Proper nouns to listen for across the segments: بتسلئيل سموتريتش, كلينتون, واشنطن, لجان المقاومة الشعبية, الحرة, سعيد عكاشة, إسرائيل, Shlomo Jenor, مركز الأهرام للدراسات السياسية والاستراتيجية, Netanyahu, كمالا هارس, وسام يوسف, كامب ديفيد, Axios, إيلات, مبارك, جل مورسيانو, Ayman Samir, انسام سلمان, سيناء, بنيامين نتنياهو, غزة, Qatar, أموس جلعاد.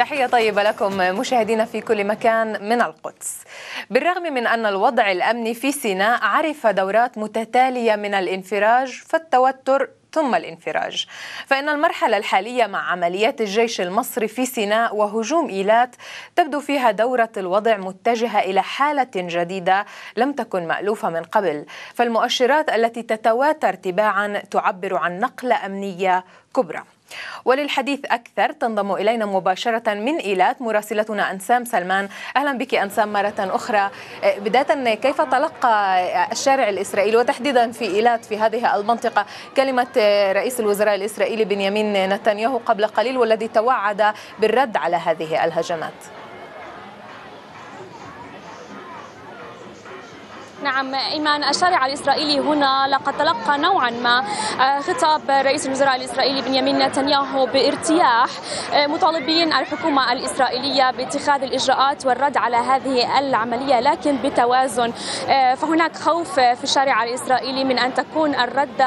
تحية طيبة لكم مشاهدينا في كل مكان من القدس. بالرغم من أن الوضع الأمني في سيناء عرف دورات متتالية من الانفراج فالتوتر ثم الانفراج، فإن المرحلة الحالية مع عمليات الجيش المصري في سيناء وهجوم إيلات تبدو فيها دورة الوضع متجهة إلى حالة جديدة لم تكن مألوفة من قبل، فالمؤشرات التي تتواتر تباعا تعبر عن نقلة أمنية كبرى. وللحديث أكثر تنضم إلينا مباشرة من إيلات مراسلتنا انسام سلمان. أهلا بك أنسام مرة أخرى. بداية، كيف تلقى الشارع الإسرائيلي وتحديدا في إيلات في هذه المنطقة كلمة رئيس الوزراء الإسرائيلي بنيامين نتنياهو قبل قليل والذي توعد بالرد على هذه الهجمات؟ نعم إيمان، الشارع الإسرائيلي هنا لقد تلقى نوعا ما خطاب رئيس الوزراء الإسرائيلي بنيامين نتنياهو بارتياح، مطالبين الحكومة الإسرائيلية باتخاذ الإجراءات والرد على هذه العملية لكن بتوازن. فهناك خوف في الشارع الإسرائيلي من أن تكون الردة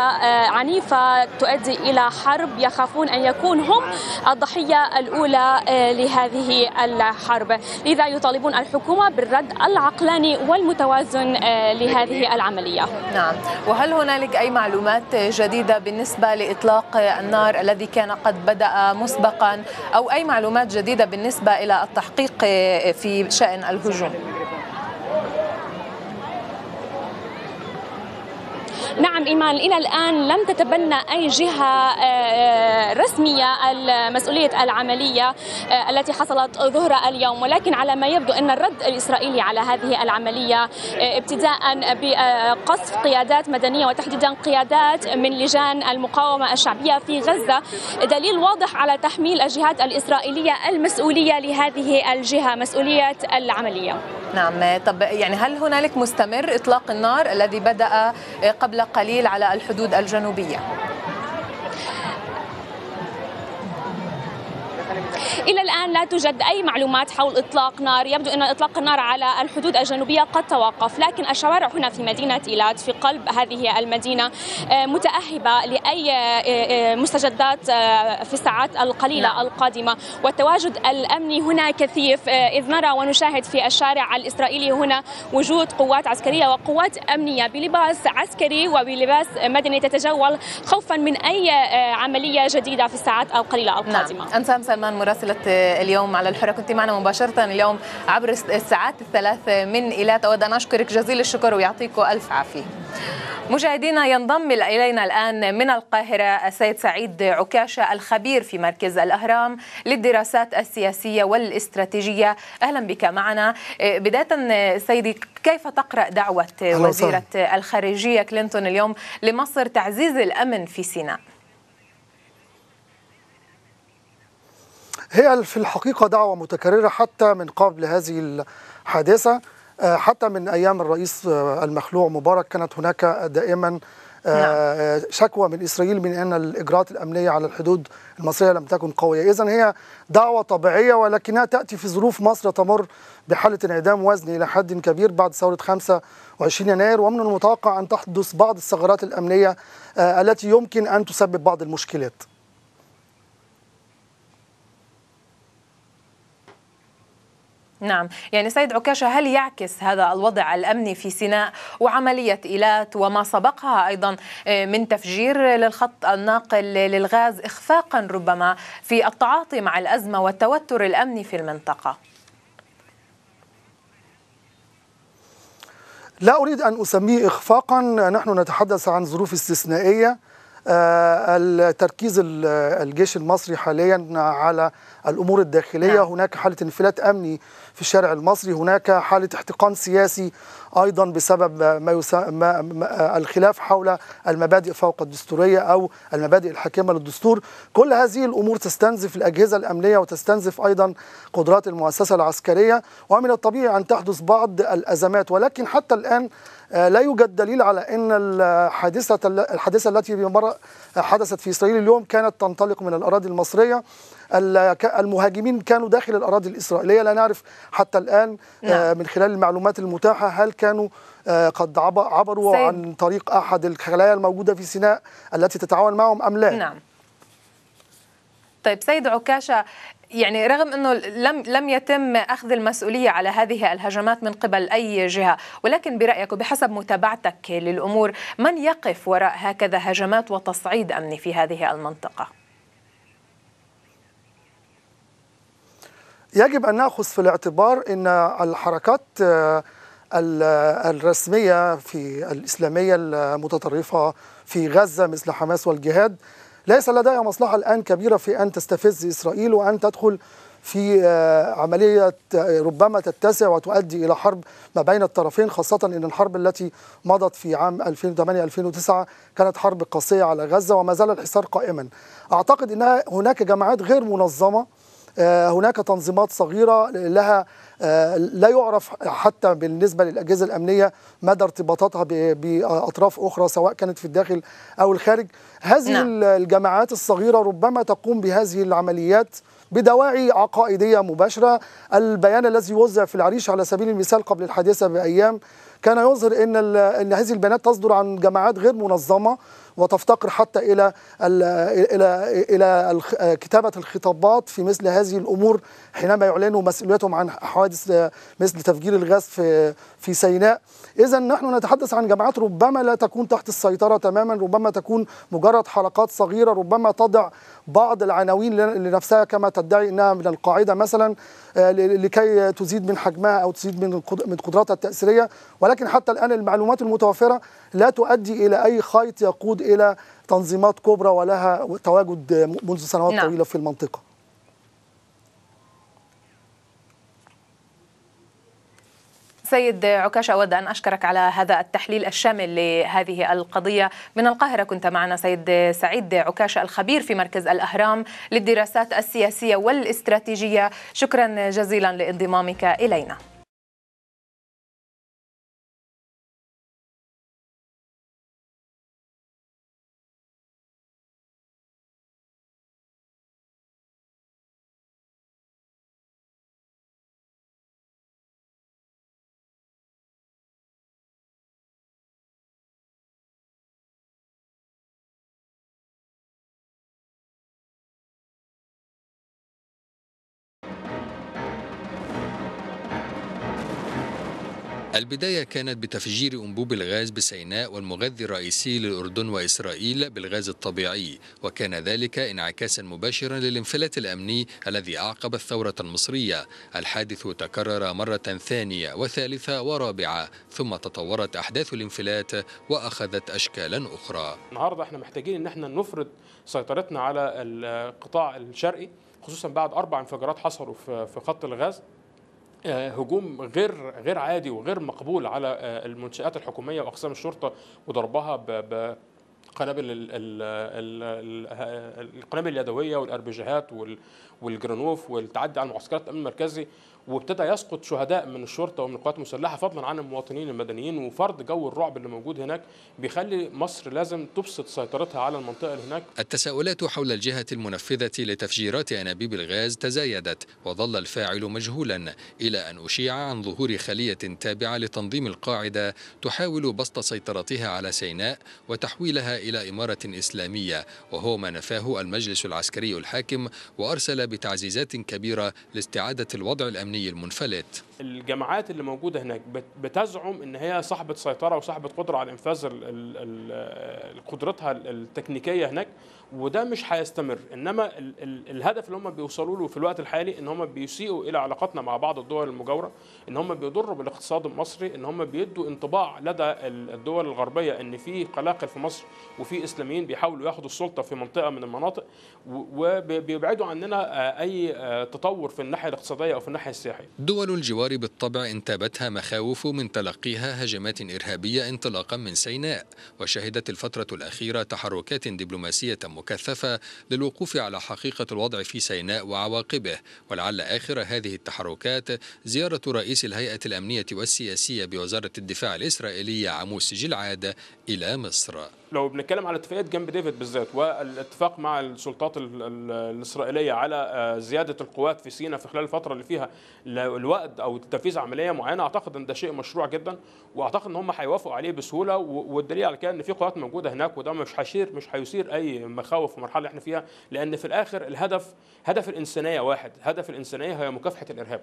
عنيفة تؤدي إلى حرب، يخافون أن يكون هم الضحية الأولى لهذه الحرب، لذا يطالبون الحكومة بالرد العقلاني والمتوازن لهذه العملية. نعم، وهل هنالك أي معلومات جديدة بالنسبة لإطلاق النار الذي كان قد بدأ مسبقا، أو أي معلومات جديدة بالنسبة إلى التحقيق في شأن الهجوم؟ نعم إيمان، إلى الآن لم تتبنى أي جهة رسمية مسؤولية العملية التي حصلت ظهر اليوم، ولكن على ما يبدو أن الرد الإسرائيلي على هذه العملية ابتداء بقصف قيادات مدنية وتحديدا قيادات من لجان المقاومة الشعبية في غزة دليل واضح على تحميل الجهات الإسرائيلية المسؤولية لهذه الجهة مسؤولية العملية. نعم، طب يعني هل هنالك مستمر إطلاق النار الذي بدأ قبل قليل على الحدود الجنوبية؟ إلى الآن لا توجد أي معلومات حول إطلاق نار، يبدو أن إطلاق النار على الحدود الجنوبية قد توقف، لكن الشوارع هنا في مدينة إيلات في قلب هذه المدينة متأهبة لأي مستجدات في الساعات القليلة القادمة، والتواجد الأمني هنا كثيف، إذ نرى ونشاهد في الشارع الإسرائيلي هنا وجود قوات عسكرية وقوات أمنية بلباس عسكري وبلباس مدني تتجول خوفا من أي عملية جديدة في الساعات القليلة القادمة. نعم، انسام سلمان مراسلة اليوم على الحرة، كنت معنا مباشرة اليوم عبر الساعات الثلاث من إيلات. أود أن أشكرك جزيل الشكر ويعطيكم ألف عافية. مشاهدينا، ينضم إلينا الآن من القاهرة السيد سعيد عكاشة الخبير في مركز الأهرام للدراسات السياسية والاستراتيجية. أهلا بك معنا. بداية سيدي، كيف تقرأ دعوة وزيرة الخارجية كلينتون اليوم لمصر تعزيز الأمن في سيناء؟ هي في الحقيقة دعوة متكررة حتى من قبل هذه الحادثة، حتى من أيام الرئيس المخلوع مبارك كانت هناك دائما شكوى من إسرائيل من أن الإجراءات الأمنية على الحدود المصرية لم تكن قوية. إذن هي دعوة طبيعية، ولكنها تأتي في ظروف مصر تمر بحالة انعدام وزني إلى حد كبير بعد ثورة 25 يناير، ومن المتوقع أن تحدث بعض الثغرات الأمنية التي يمكن أن تسبب بعض المشكلات. نعم، يعني سيد عكاشة، هل يعكس هذا الوضع الأمني في سيناء وعملية إيلات وما سبقها أيضا من تفجير للخط الناقل للغاز إخفاقا ربما في التعاطي مع الأزمة والتوتر الأمني في المنطقة؟ لا أريد أن أسميه إخفاقا، نحن نتحدث عن ظروف استثنائية. التركيز الجيش المصري حاليا على الأمور الداخلية، هناك حالة انفلات أمني في الشارع المصري، هناك حالة احتقان سياسي أيضا بسبب ما الخلاف حول المبادئ فوق الدستورية أو المبادئ الحاكمة للدستور. كل هذه الأمور تستنزف الأجهزة الأمنية وتستنزف أيضا قدرات المؤسسة العسكرية، ومن الطبيعي أن تحدث بعض الأزمات. ولكن حتى الآن لا يوجد دليل على أن الحادثة التي حدثت في إسرائيل اليوم كانت تنطلق من الأراضي المصرية. المهاجمين كانوا داخل الأراضي الإسرائيلية، لا نعرف حتى الآن من خلال المعلومات المتاحة هل كانوا قد عبروا عن طريق أحد الخلايا الموجودة في سيناء التي تتعاون معهم أم لا. نعم، طيب سيد عكاشة، يعني رغم أنه لم يتم أخذ المسؤولية على هذه الهجمات من قبل أي جهة، ولكن برأيك وبحسب متابعتك للأمور، من يقف وراء هكذا هجمات وتصعيد أمني في هذه المنطقة؟ يجب أن نأخذ في الاعتبار أن الحركات الرسمية في الإسلامية المتطرفة في غزة مثل حماس والجهاد ليس لديها مصلحة الآن كبيرة في أن تستفز إسرائيل وأن تدخل في عملية ربما تتسع وتؤدي إلى حرب ما بين الطرفين، خاصة أن الحرب التي مضت في عام 2008-2009 كانت حرب قاسية على غزة وما زال الحصار قائما. أعتقد أن هناك جماعات غير منظمة، هناك تنظيمات صغيرة لها لا يعرف حتى بالنسبة للأجهزة الأمنية مدى ارتباطاتها بأطراف أخرى سواء كانت في الداخل أو الخارج. هذه الجماعات الصغيرة ربما تقوم بهذه العمليات بدواعي عقائدية مباشرة. البيان الذي يوزع في العريش على سبيل المثال قبل الحادثة بأيام كان يظهر أن هذه البيانات تصدر عن جماعات غير منظمة وتفتقر حتى إلى كتابة الخطابات في مثل هذه الأمور حينما يعلنوا مسؤوليتهم عن حوادث مثل تفجير الغاز في سيناء. إذا نحن نتحدث عن جماعات ربما لا تكون تحت السيطرة تماما، ربما تكون مجرد حلقات صغيرة، ربما تضع بعض العناوين لنفسها كما تدعي أنها من القاعدة مثلا لكي تزيد من حجمها أو تزيد من قدراتها التأثيرية، ولكن حتى الآن المعلومات المتوفرة لا تؤدي إلى أي خيط يقود إلى تنظيمات كبرى ولها تواجد منذ سنوات طويلة في المنطقة. سيد عكاشة، أود أن أشكرك على هذا التحليل الشامل لهذه القضية. من القاهرة كنت معنا سيد سعيد عكاشة، الخبير في مركز الأهرام للدراسات السياسية والاستراتيجية. شكرا جزيلا لانضمامك إلينا. البداية كانت بتفجير أنبوب الغاز بسيناء والمغذي الرئيسي للأردن وإسرائيل بالغاز الطبيعي، وكان ذلك انعكاسا مباشرا للانفلات الأمني الذي أعقب الثورة المصرية. الحادث تكرر مرة ثانية وثالثة ورابعة، ثم تطورت أحداث الانفلات وأخذت أشكالا أخرى. النهاردة احنا محتاجين ان احنا نفرض سيطرتنا على القطاع الشرقي، خصوصا بعد 4 انفجارات حصلوا في خط الغاز. هجوم غير عادي وغير مقبول على المنشآت الحكومية وأقسام الشرطة، وضربها بقنابل اليدوية والأربجيهات والجرانوف والتعدي على معسكرات الأمن المركزي، وابتدى يسقط شهداء من الشرطة ومن القوات المسلحة فضلا عن المواطنين المدنيين. وفرض جو الرعب اللي موجود هناك بيخلي مصر لازم تبسط سيطرتها على المنطقة اللي هناك. التساؤلات حول الجهة المنفذة لتفجيرات أنابيب الغاز تزايدت، وظل الفاعل مجهولا إلى أن أشيع عن ظهور خلية تابعة لتنظيم القاعدة تحاول بسط سيطرتها على سيناء وتحويلها إلى إمارة إسلامية، وهو ما نفاه المجلس العسكري الحاكم وأرسل بتعزيزات كبيرة لاستعادة الوضع الأمني المنفلت. الجماعات اللي موجودة هناك بتزعم ان هي صاحبة سيطرة وصاحبة قدرة على انفاذ قدرتها التكنيكية هناك، وده مش هيستمر. انما الهدف اللي هم بيوصلوا له في الوقت الحالي ان هم بيسيئوا الى علاقاتنا مع بعض الدول المجاورة، ان هم بيضروا بالاقتصاد المصري، ان هم بيدوا انطباع لدى الدول الغربية ان في قلاقل في مصر وفي اسلاميين بيحاولوا ياخدوا السلطة في منطقة من المناطق، وبيبعدوا عننا اي تطور في الناحية الاقتصادية او في الناحية السياحية. دول الجوار بالطبع انتابتها مخاوف من تلقيها هجمات إرهابية انطلاقا من سيناء، وشهدت الفترة الأخيرة تحركات دبلوماسية مكثفة للوقوف على حقيقة الوضع في سيناء وعواقبه، ولعل آخر هذه التحركات زيارة رئيس الهيئة الأمنية والسياسية بوزارة الدفاع الإسرائيلية اموس جلعاد إلى مصر. لو بنتكلم على اتفاقية كامب ديفيد بالذات والاتفاق مع السلطات الإسرائيلية على زيادة القوات في سيناء في خلال الفترة اللي فيها الوقت أو او تنفيذ عمليه معينه، اعتقد ان ده شيء مشروع جدا، واعتقد ان هم هيوافقوا عليه بسهوله، والدليل على كده ان في قوات موجوده هناك، وده مش هيثير اي مخاوف في المرحله اللي احنا فيها، لان في الاخر الهدف هدف الانسانيه واحد، هدف الانسانيه هي مكافحه الارهاب.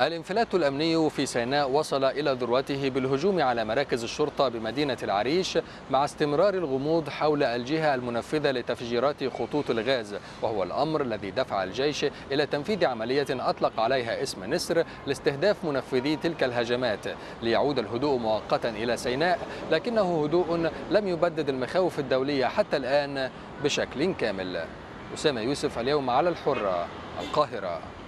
الانفلات الامني في سيناء وصل الى ذروته بالهجوم على مراكز الشرطه بمدينه العريش، مع استمرار الغموض حول الجهه المنفذه لتفجيرات خطوط الغاز، وهو الامر الذي دفع الجيش الى تنفيذ عمليه اطلق عليها اسم نسر لاستهداف منفذي تلك الهجمات، ليعود الهدوء مؤقتا الى سيناء، لكنه هدوء لم يبدد المخاوف الدوليه حتى الان بشكل كامل. وسام يوسف، اليوم على الحرة، القاهرة.